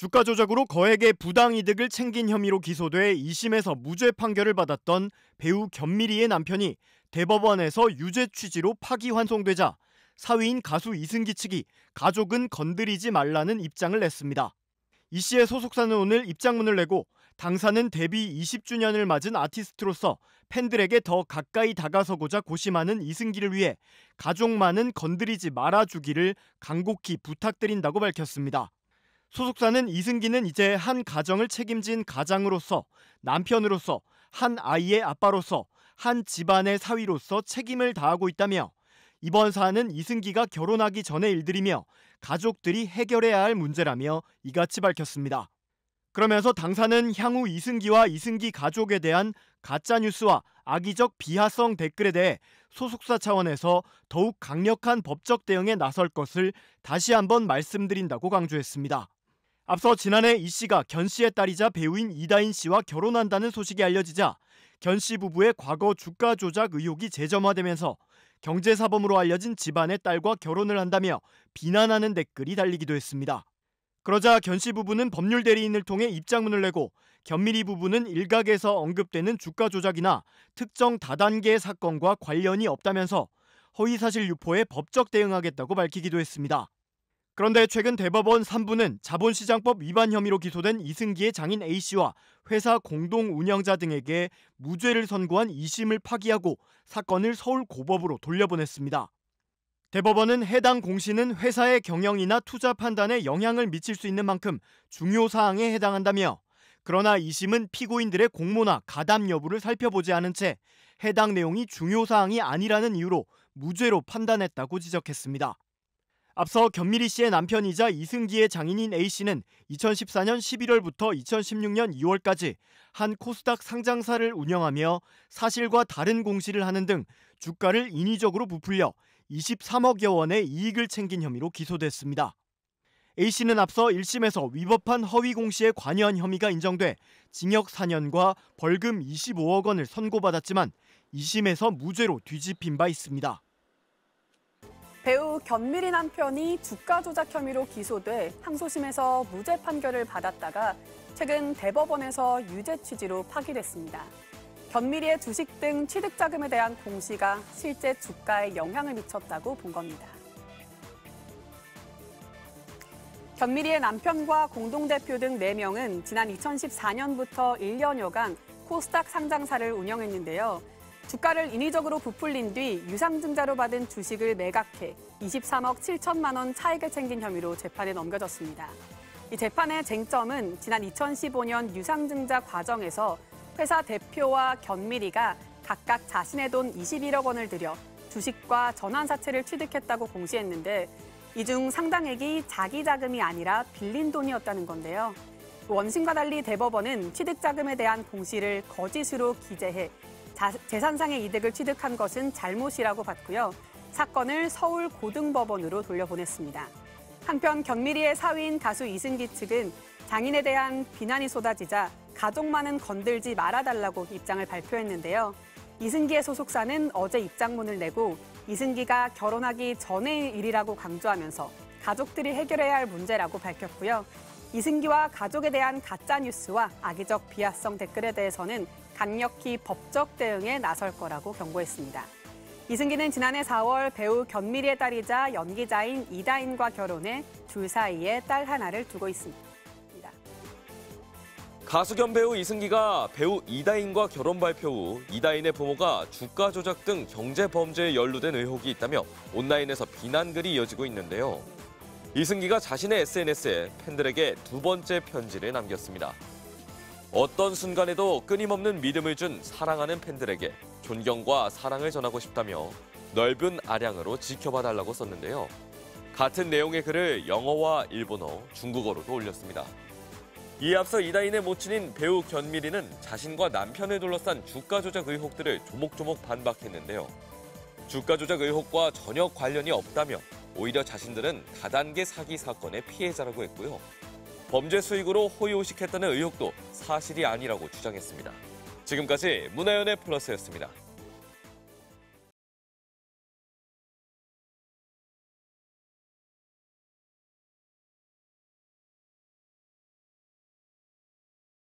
주가 조작으로 거액의 부당이득을 챙긴 혐의로 기소돼 2심에서 무죄 판결을 받았던 배우 견미리의 남편이 대법원에서 유죄 취지로 파기환송되자 사위인 가수 이승기 측이 가족은 건드리지 말라는 입장을 냈습니다. 이 씨의 소속사는 오늘 입장문을 내고 당사는 데뷔 20주년을 맞은 아티스트로서 팬들에게 더 가까이 다가서고자 고심하는 이승기를 위해 가족만은 건드리지 말아주기를 간곡히 부탁드린다고 밝혔습니다. 소속사는 이승기는 이제 한 가정을 책임진 가장으로서, 남편으로서, 한 아이의 아빠로서, 한 집안의 사위로서 책임을 다하고 있다며 이번 사안은 이승기가 결혼하기 전의 일들이며 가족들이 해결해야 할 문제라며 이같이 밝혔습니다. 그러면서 당사는 향후 이승기와 이승기 가족에 대한 가짜뉴스와 악의적 비하성 댓글에 대해 소속사 차원에서 더욱 강력한 법적 대응에 나설 것을 다시 한번 말씀드린다고 강조했습니다. 앞서 지난해 이 씨가 견 씨의 딸이자 배우인 이다인 씨와 결혼한다는 소식이 알려지자 견 씨 부부의 과거 주가 조작 의혹이 재점화되면서 경제사범으로 알려진 집안의 딸과 결혼을 한다며 비난하는 댓글이 달리기도 했습니다. 그러자 견 씨 부부는 법률 대리인을 통해 입장문을 내고 견미리 부부는 일각에서 언급되는 주가 조작이나 특정 다단계 사건과 관련이 없다면서 허위사실 유포에 법적 대응하겠다고 밝히기도 했습니다. 그런데 최근 대법원 3부는 자본시장법 위반 혐의로 기소된 이승기의 장인 A씨와 회사 공동운영자 등에게 무죄를 선고한 2심을 파기하고 사건을 서울고법으로 돌려보냈습니다. 대법원은 해당 공시는 회사의 경영이나 투자 판단에 영향을 미칠 수 있는 만큼 중요사항에 해당한다며 그러나 2심은 피고인들의 공모나 가담 여부를 살펴보지 않은 채 해당 내용이 중요사항이 아니라는 이유로 무죄로 판단했다고 지적했습니다. 앞서 견미리 씨의 남편이자 이승기의 장인인 A씨는 2014년 11월부터 2016년 2월까지 한 코스닥 상장사를 운영하며 사실과 다른 공시를 하는 등 주가를 인위적으로 부풀려 23억여 원의 이익을 챙긴 혐의로 기소됐습니다. A씨는 앞서 1심에서 위법한 허위 공시에 관여한 혐의가 인정돼 징역 4년과 벌금 25억 원을 선고받았지만 2심에서 무죄로 뒤집힌 바 있습니다. 배우 견미리 남편이 주가 조작 혐의로 기소돼 항소심에서 무죄 판결을 받았다가 최근 대법원에서 유죄 취지로 파기됐습니다. 견미리의 주식 등 취득 자금에 대한 공시가 실제 주가에 영향을 미쳤다고 본 겁니다. 견미리의 남편과 공동대표 등 4명은 지난 2014년부터 1년여간 코스닥 상장사를 운영했는데요. 주가를 인위적으로 부풀린 뒤 유상증자로 받은 주식을 매각해 23억 7천만 원 차익을 챙긴 혐의로 재판에 넘겨졌습니다. 이 재판의 쟁점은 지난 2015년 유상증자 과정에서 회사 대표와 견미리가 각각 자신의 돈 21억 원을 들여 주식과 전환사채를 취득했다고 공시했는데 이 중 상당액이 자기 자금이 아니라 빌린 돈이었다는 건데요. 원심과 달리 대법원은 취득자금에 대한 공시를 거짓으로 기재해 재산상의 이득을 취득한 것은 잘못이라고 봤고요. 사건을 서울고등법원으로 돌려보냈습니다. 한편 견미리의 사위인 가수 이승기 측은 장인에 대한 비난이 쏟아지자 가족만은 건들지 말아달라고 입장을 발표했는데요. 이승기의 소속사는 어제 입장문을 내고 이승기가 결혼하기 전의 일이라고 강조하면서 가족들이 해결해야 할 문제라고 밝혔고요. 이승기와 가족에 대한 가짜뉴스와 악의적 비하성 댓글에 대해서는 강력히 법적 대응에 나설 거라고 경고했습니다. 이승기는 지난해 4월 배우 견미리의 딸이자 연기자인 이다인과 결혼해 둘 사이에 딸 하나를 두고 있습니다. 가수 겸 배우 이승기가 배우 이다인과 결혼 발표 후 이다인의 부모가 주가 조작 등 경제 범죄에 연루된 의혹이 있다며 온라인에서 비난글이 이어지고 있는데요. 이승기가 자신의 SNS에 팬들에게 2번째 편지를 남겼습니다. 어떤 순간에도 끊임없는 믿음을 준 사랑하는 팬들에게 존경과 사랑을 전하고 싶다며 넓은 아량으로 지켜봐달라고 썼는데요. 같은 내용의 글을 영어와 일본어, 중국어로도 올렸습니다. 이에 앞서 이다인의 모친인 배우 견미리는 자신과 남편을 둘러싼 주가 조작 의혹들을 조목조목 반박했는데요. 주가 조작 의혹과 전혀 관련이 없다며 오히려 자신들은 다단계 사기 사건의 피해자라고 했고요. 범죄 수익으로 호의호식했다는 의혹도 사실이 아니라고 주장했습니다. 지금까지 문화연의 플러스였습니다.